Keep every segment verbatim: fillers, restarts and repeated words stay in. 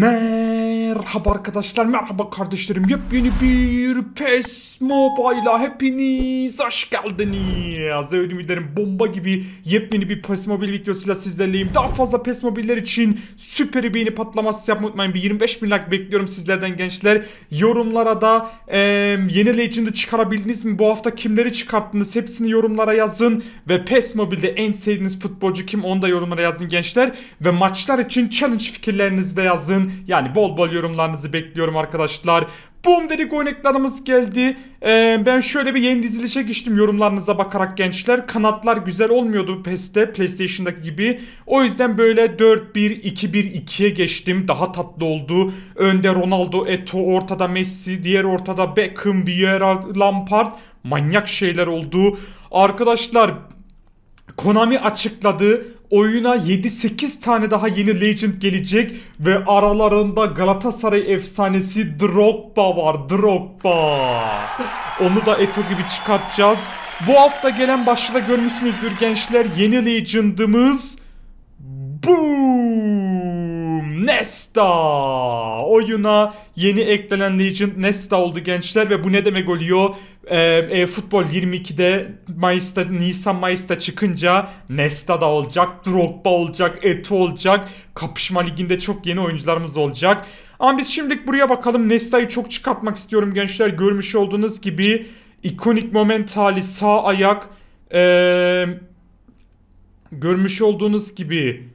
Merhaba arkadaşlar, merhaba kardeşlerim. Yepyeni bir P E S Mobile'a hepiniz hoş geldiniz. Öyle ümitlerim, bomba gibi yepyeni bir P E S Mobile videosuyla sizlerleyim. Daha fazla P E S Mobile'ler için süper beğeni patlaması yapmayı unutmayın. Bir yirmi beş bin like bekliyorum sizlerden gençler. Yorumlara da e, yeni Legend'ı çıkarabildiniz mi? Bu hafta kimleri çıkarttınız? Hepsini yorumlara yazın. Ve P E S Mobile'de en sevdiğiniz futbolcu kim? Onu da yorumlara yazın gençler. Ve maçlar için challenge fikirlerinizi de yazın. Yani bol bol yorumlarınızı bekliyorum arkadaşlar. Bum dedik, oynaklarımız geldi. Ee, ben şöyle bir yeni dizilişe geçtim yorumlarınıza bakarak gençler. Kanatlar güzel olmuyordu P E S'te, PlayStation'daki gibi. O yüzden böyle dört bir iki bir iki'ye geçtim. Daha tatlı oldu. Önde Ronaldo, Eto'o, ortada Messi, diğer ortada Beckham, Vieira, Lampard. Manyak şeyler oldu. Arkadaşlar Konami açıkladı. Oyuna yedi sekiz tane daha yeni Legend gelecek ve aralarında Galatasaray efsanesi Drogba var. Drogba. Onu da Eto gibi çıkartacağız. Bu hafta gelen başlığı görmüşsünüzdür gençler. Yeni Legend'ımız Boom! Nesta. Oyuna yeni eklenen Legend Nesta oldu gençler ve bu ne demek oluyor? E, futbol yirmi iki'de Mayıs'ta, Nisan Mayıs'ta çıkınca Nesta da olacak, Drogba olacak, Eto'o olacak. Kapışma liginde çok yeni oyuncularımız olacak. Ama biz şimdilik buraya bakalım. Nesta'yı çok çıkartmak istiyorum gençler. Görmüş olduğunuz gibi ikonik moment hali sağ ayak. E, görmüş olduğunuz gibi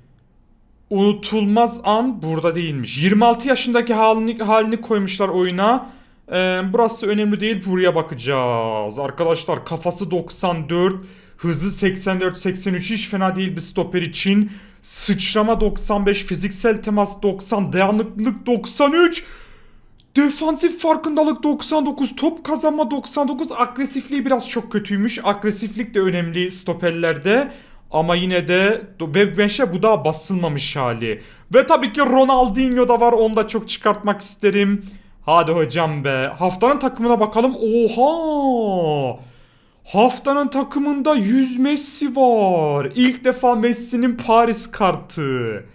unutulmaz an burada değilmiş. yirmi altı yaşındaki halini, halini koymuşlar oyuna. Ee, burası önemli değil, buraya bakacağız. Arkadaşlar kafası doksan dört, hızı seksen dört seksen üç, hiç fena değil bir stoper için. Sıçrama doksan beş, fiziksel temas doksan, dayanıklılık doksan üç, defansif farkındalık doksan dokuz, top kazanma doksan dokuz. Agresifliği biraz çok kötüymüş. Agresiflik de önemli stoperlerde. Ama yine de beşe bu daha basılmamış hali. Ve tabii ki Ronaldinho da var, onu da çok çıkartmak isterim. Hadi hocam be. Haftanın takımına bakalım. Oha! Haftanın takımında yüz Messi var. İlk defa Messi'nin Paris kartı.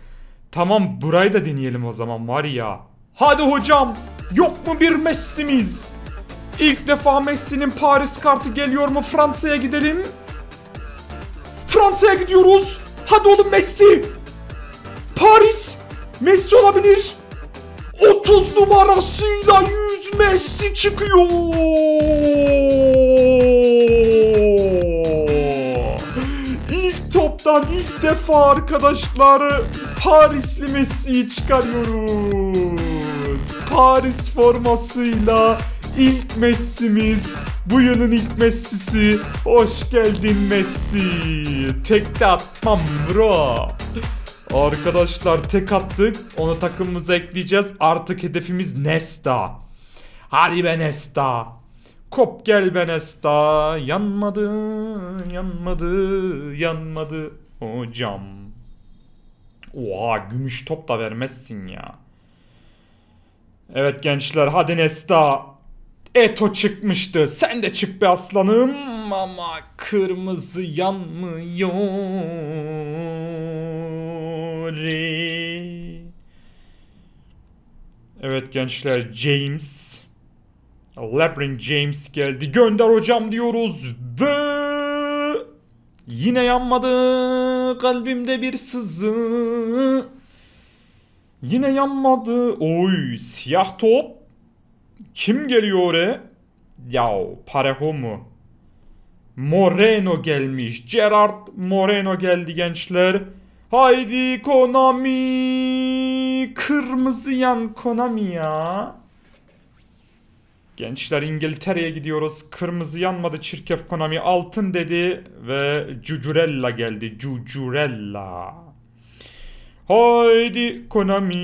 Tamam, burayı da deneyelim o zaman var ya. Hadi hocam. Yok mu bir Messi'miz? İlk defa Messi'nin Paris kartı geliyor mu? Fransa'ya gidelim. Fransa'ya gidiyoruz. Hadi oğlum Messi. Paris. Messi olabilir. otuz numarasıyla yüz Messi çıkıyor. İlk toptan ilk defa arkadaşlar Parisli Messi'yi çıkarıyoruz. Paris formasıyla ilk Messi'miz. Bu yılın ilk Messi'si. Hoş geldin Messi. Tek de atmam bro. Arkadaşlar tek attık. Onu takımımıza ekleyeceğiz. Artık hedefimiz Nesta. Hadi be Nesta. Kop gel be Nesta. Yanmadı, yanmadı, yanmadı hocam. Oha, gümüş top da vermezsin ya. Evet gençler, hadi Nesta. Eto çıkmıştı. Sen de çık be aslanım. Ama kırmızı yanmıyor. Evet gençler, James. Lebron James geldi. Gönder hocam diyoruz. Ve yine yanmadı. Kalbimde bir sızı. Yine yanmadı. Oy, siyah top. Kim geliyor oraya? Yav, Parejo mu? Moreno gelmiş. Gerard Moreno geldi gençler. Haydi Konami. Kırmızı yan Konami ya. Gençler İngiltere'ye gidiyoruz. Kırmızı yanmadı çirkef Konami. Altın dedi ve Cucurella geldi. Cucurella. Haydi Konami,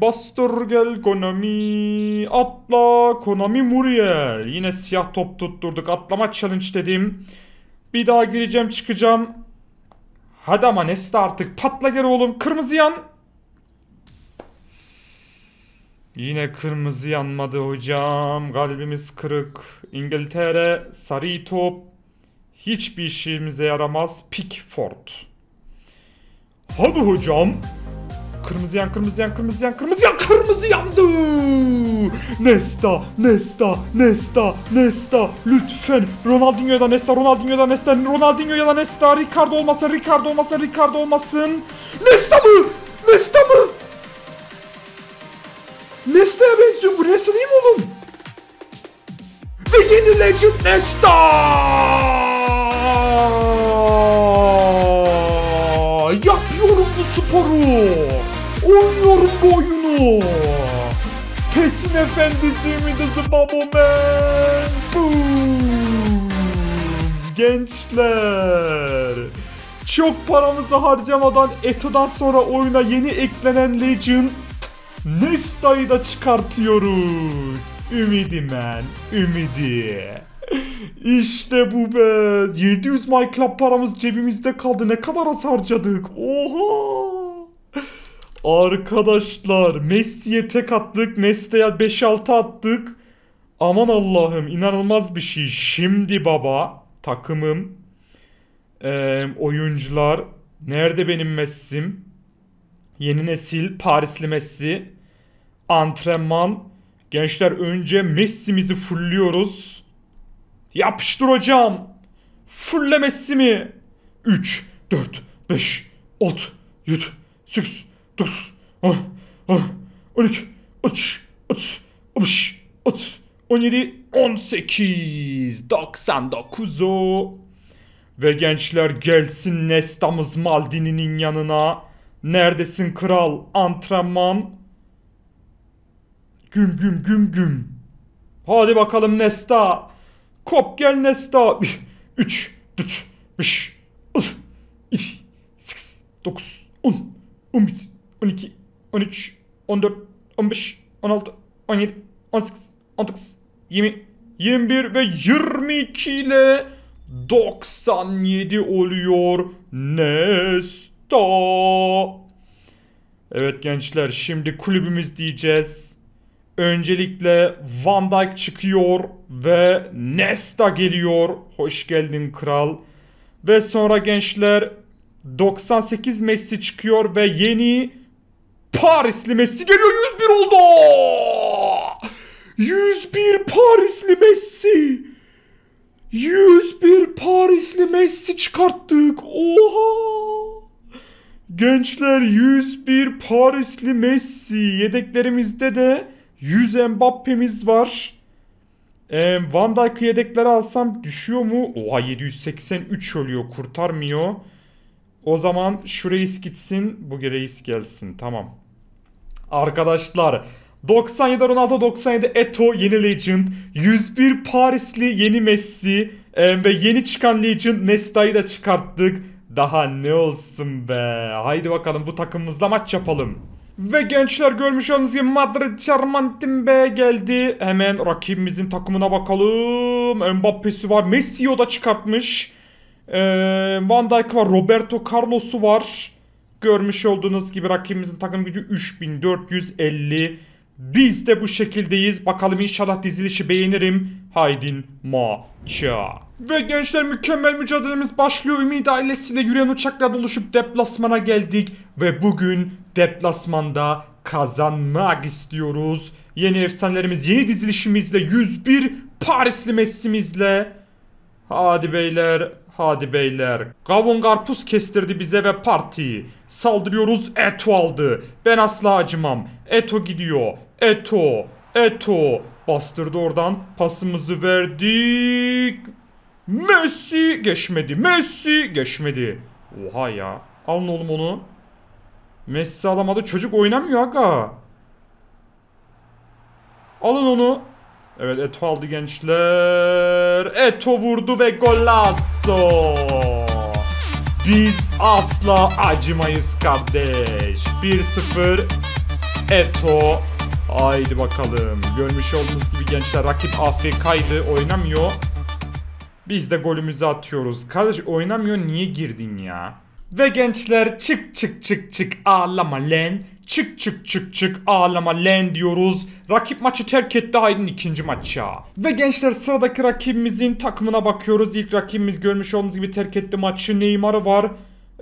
bastır gel Konami, atla Konami Muriel. Yine siyah top tutturduk, atlama challenge dedim. Bir daha gireceğim çıkacağım. Hadi ama Nesta artık, patla gel oğlum, kırmızı yan. Yine kırmızı yanmadı hocam, kalbimiz kırık. İngiltere, sarı top, hiçbir işimize yaramaz. Pickford. Hadi hocam. Kırmızı yan, kırmızı yan, kırmızı yan, kırmızı yan, kırmızı yandı. Nesta, Nesta, Nesta, Nesta. Lütfen Ronaldinho'ya da Nesta, Ronaldinho'ya da Nesta, Ronaldinho'ya da Nesta. Ricardo olmasın, Ricardo olmasın, Ricardo olmasın. Nesta mı? Nesta mı? Nesta'ya benziyor bu. Nesta değil mi oğlum? Ve yeni legend Nesta. Yapıyorum bu sporu. Oynuyorum bu oyunu. Kesin efendisi Ümidası Babomen. Boom. Gençler, çok paramızı harcamadan Eto'dan sonra oyuna yeni eklenen Legend Nesta'yı da çıkartıyoruz. Ümidimen, ümidi. İşte bu be. yedi yüz My Club paramız cebimizde kaldı. Ne kadar az harcadık. Oha. Arkadaşlar, Messi'ye tek attık. Nesta'ya beş altı attık. Aman Allah'ım, inanılmaz bir şey. Şimdi baba, takımım, ee, oyuncular. Nerede benim Messi'm? Yeni nesil Parisli Messi. Antrenman. Gençler, önce Messi'mizi fulluyoruz. Yapıştır hocam. Fullemesi mi? üç, dört, beş, altı, yedi, sekiz, dokuz, on, on iki, on üç, on dört, on beş, on altı, on yedi, on sekiz, doksan dokuzu. Ve gençler, gelsin Nesta'mız Maldini'nin yanına. Neredesin kral? Antrenman. Güm güm güm güm. Hadi bakalım Nesta. Kop gel Nesta. üç, dört, beş, altı, yedi, sekiz, dokuz, on, on bir, on iki, on üç, on dört, on beş, on altı, on yedi, on sekiz, on dokuz, yirmi, yirmi bir ve yirmi iki ile doksan yedi oluyor Nesta. Evet gençler, şimdi kulübümüz diyeceğiz. Öncelikle Van Dijk çıkıyor ve Nesta geliyor. Hoş geldin kral. Ve sonra gençler doksan sekiz Messi çıkıyor ve yeni Parisli Messi geliyor. yüz bir oldu. yüz bir Parisli Messi. yüz bir Parisli Messi çıkarttık. Oha. Gençler, yüz bir Parisli Messi. Yedeklerimizde de yüz Mbappe'miz var. Ee, Van Dijk'ı yedeklere alsam düşüyor mu? Oha, yedi yüz seksen üç oluyor. Kurtarmıyor. O zaman şu reis gitsin. Bu reis gelsin. Tamam. Arkadaşlar, doksan yedi Ronaldo, doksan yedi Eto yeni Legend. yüz bir Parisli yeni Messi. Ee, ve yeni çıkan Legend Nesta'yı da çıkarttık. Daha ne olsun be. Haydi bakalım, bu takımımızla maç yapalım. Ve gençler, görmüş olduğunuz gibi Madrid Charmantin B'ye geldi. Hemen rakibimizin takımına bakalım. Mbappe'si var. Messi'yi o da çıkartmış. Ee, Van Dijk var. Roberto Carlos'u var. Görmüş olduğunuz gibi rakibimizin takım gücü üç bin dört yüz elli. Biz de bu şekildeyiz. Bakalım, inşallah dizilişi beğenirim. Haydin maça. Ve gençler, mükemmel mücadelemiz başlıyor. Ümit ailesiyle yürüyen uçakla buluşup deplasmana geldik. Ve bugün deplasmanda kazanmak istiyoruz. Yeni efsanelerimiz, yeni dizilişimizle, yüz bir Parisli Messi'mizle. Hadi beyler, hadi beyler. Kavun karpuz kestirdi bize ve partiyi. Saldırıyoruz. Eto aldı. Ben asla acımam. Eto gidiyor. Eto, Eto. Bastırdı oradan. Pasımızı verdik. Messi geçmedi. Messi geçmedi. Oha ya. Alın oğlum onu. Messi alamadı. Çocuk oynamıyor aga. Alın onu. Evet, Eto aldı gençler. Eto vurdu ve golazo. Biz asla acımayız kardeş. bir sıfır Eto. Haydi bakalım. Görmüş olduğunuz gibi gençler, rakip A F K'ydı. Oynamıyor. Biz de golümüzü atıyoruz. Kardeş oynamıyor, niye girdin ya? Ve gençler, çık çık çık çık ağlama len. Çık çık çık çık ağlama len diyoruz. Rakip maçı terk etti. Haydin ikinci maça. Ve gençler, sıradaki rakibimizin takımına bakıyoruz. İlk rakibimiz görmüş olduğunuz gibi terk etti maçı. Neymar'ı var.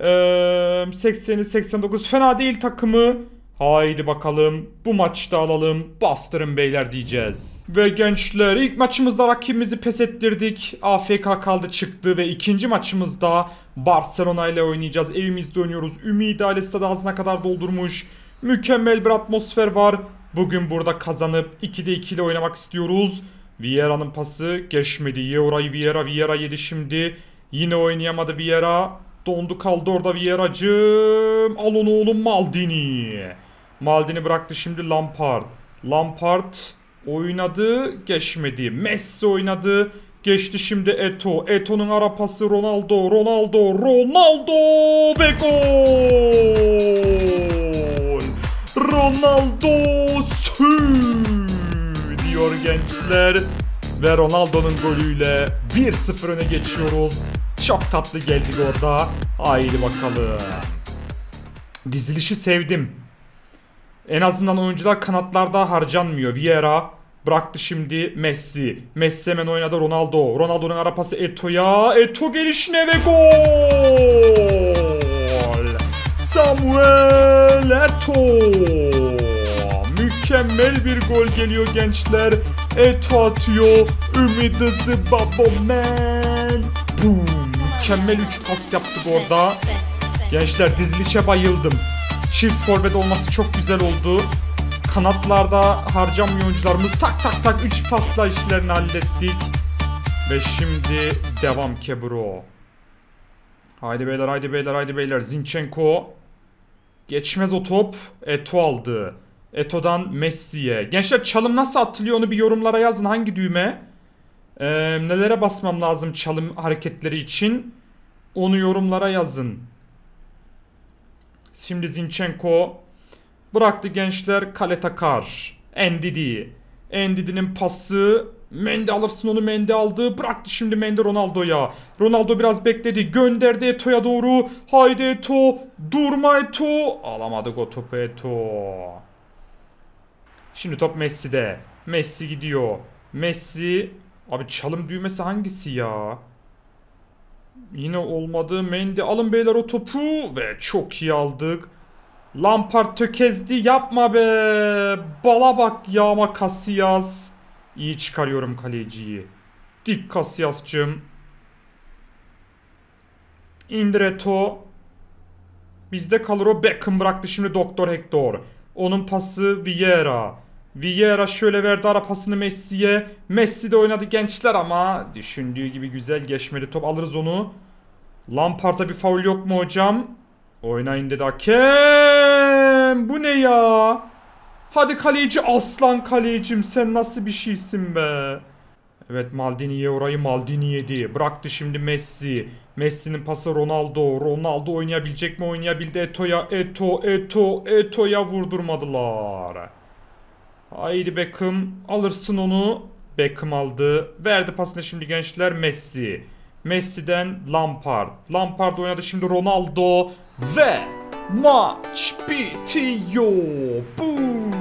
Ee, seksen seksen dokuz fena değil takımı. Haydi bakalım bu maçta alalım, bastırın beyler diyeceğiz. Ve gençler ilk maçımızda rakibimizi pes ettirdik. A F K kaldı çıktı ve ikinci maçımızda Barcelona ile oynayacağız. Evimizde oynuyoruz. Ümit ailesi de ağzına kadar doldurmuş. Mükemmel bir atmosfer var. Bugün burada kazanıp ikide iki ile oynamak istiyoruz. Vieira'nın pası geçmedi. Ye orayı Vieira, Vieira yedi şimdi. Yine oynayamadı Vieira. Dondu kaldı orada Vieira'cığım. Al onu oğlum Maldini. Maldini bıraktı şimdi Lampard. Lampard oynadı, geçmedi. Messi oynadı, geçti şimdi Eto. Eto'nun ara pası Ronaldo, Ronaldo, Ronaldo ve gol. Ronaldo diyor gençler. Ve Ronaldo'nun golüyle bir sıfır öne geçiyoruz. Çok tatlı geldik orada. Haydi bakalım. Dizilişi sevdim. En azından oyuncular kanatlarda harcanmıyor. Vieira bıraktı şimdi Messi. Messi hemen oynadı Ronaldo. Ronaldo'nun ara pası Eto'ya. Eto gelişine ve gol. Samuel Eto. Mükemmel bir gol geliyor gençler. Eto atıyor. Ümidisi Baboman. Boom. Mükemmel üç pas yaptık orada. Gençler dizilişe bayıldım. Çift forvet olması çok güzel oldu. Kanatlarda harcamıyor oyuncularımız. Tak tak tak üç pasla işlerini hallettik. Ve şimdi devam Kebro. Haydi beyler haydi beyler haydi beyler. Zinchenko. Geçmez o top. Eto aldı. Eto'dan Messi'ye. Gençler çalım nasıl atılıyor onu bir yorumlara yazın. Hangi düğme? Ee, nelere basmam lazım çalım hareketleri için? Onu yorumlara yazın. Şimdi Zinchenko bıraktı gençler kale takar. Ndidi. Ndidi'nin pası. Mendy alırsın onu, Mendy aldı. Bıraktı şimdi Mendy Ronaldo'ya. Ronaldo biraz bekledi. Gönderdi Eto'ya doğru. Haydi Eto. Durma Eto. Alamadık o topu Eto. Şimdi top Messi'de. Messi gidiyor. Messi. Abi çalım düğmesi hangisi ya? Yine olmadı. Mendy alın beyler o topu. Ve çok iyi aldık. Lampard tökezdi. Yapma be. Bala bak yağma Casillas. İyi çıkarıyorum kaleciyi. Dik Casillas'cığım. İndir Eto. Bizde kalır o. Beckham bıraktı şimdi Doktor Hector. Onun pası Vieira. Vieira şöyle verdi ara pasını Messi'ye. Messi de oynadı gençler ama düşündüğü gibi güzel geçmedi. Top alırız onu. Lampard'a bir faul yok mu hocam? Oynayın dedi hakem. Bu ne ya? Hadi kaleci aslan kalecim sen nasıl bir şeysin be? Evet Maldini'ye orayı Maldini yedi. Bıraktı şimdi Messi. Messi'nin pası Ronaldo. Ronaldo oynayabilecek mi? Oynayabildi Eto'ya. Eto, Eto, Eto'ya vurdurmadılar. Haydi Beckham alırsın onu. Beckham aldı. Verdi pasını şimdi gençler Messi. Messi'den Lampard. Lampard oynadı şimdi Ronaldo. Ve maç bitiyor. Boom.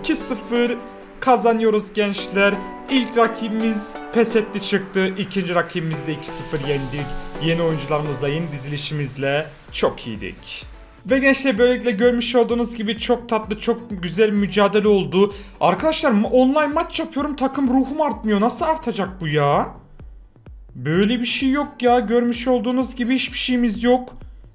iki sıfır kazanıyoruz gençler. İlk rakibimiz pes etti çıktı. İkinci rakibimiz de iki sıfır yendik. Yeni oyuncularımızla yeni dizilişimizle çok iyiydik. Ve gençler böylelikle görmüş olduğunuz gibi çok tatlı çok güzel mücadele oldu. Arkadaşlar online maç yapıyorum takım ruhum artmıyor. Nasıl artacak bu ya? Böyle bir şey yok ya. Görmüş olduğunuz gibi hiçbir şeyimiz yok.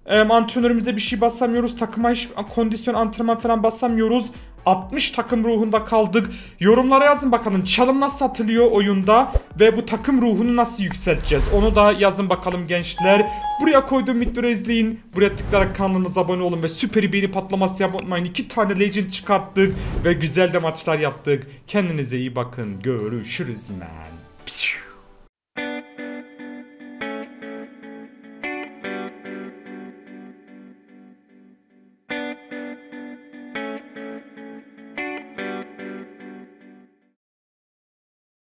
E, antrenörümüze bir şey basamıyoruz. Takıma hiç kondisyon antrenman falan basamıyoruz. altmış takım ruhunda kaldık. Yorumlara yazın bakalım çalım nasıl atılıyor oyunda ve bu takım ruhunu nasıl yükselteceğiz onu da yazın bakalım gençler. Buraya koyduğum videoyu izleyin, buraya tıklayarak kanalımıza abone olun ve süper beğeni patlaması yapmayın. iki tane legend çıkarttık ve güzel de maçlar yaptık. Kendinize iyi bakın, görüşürüz man.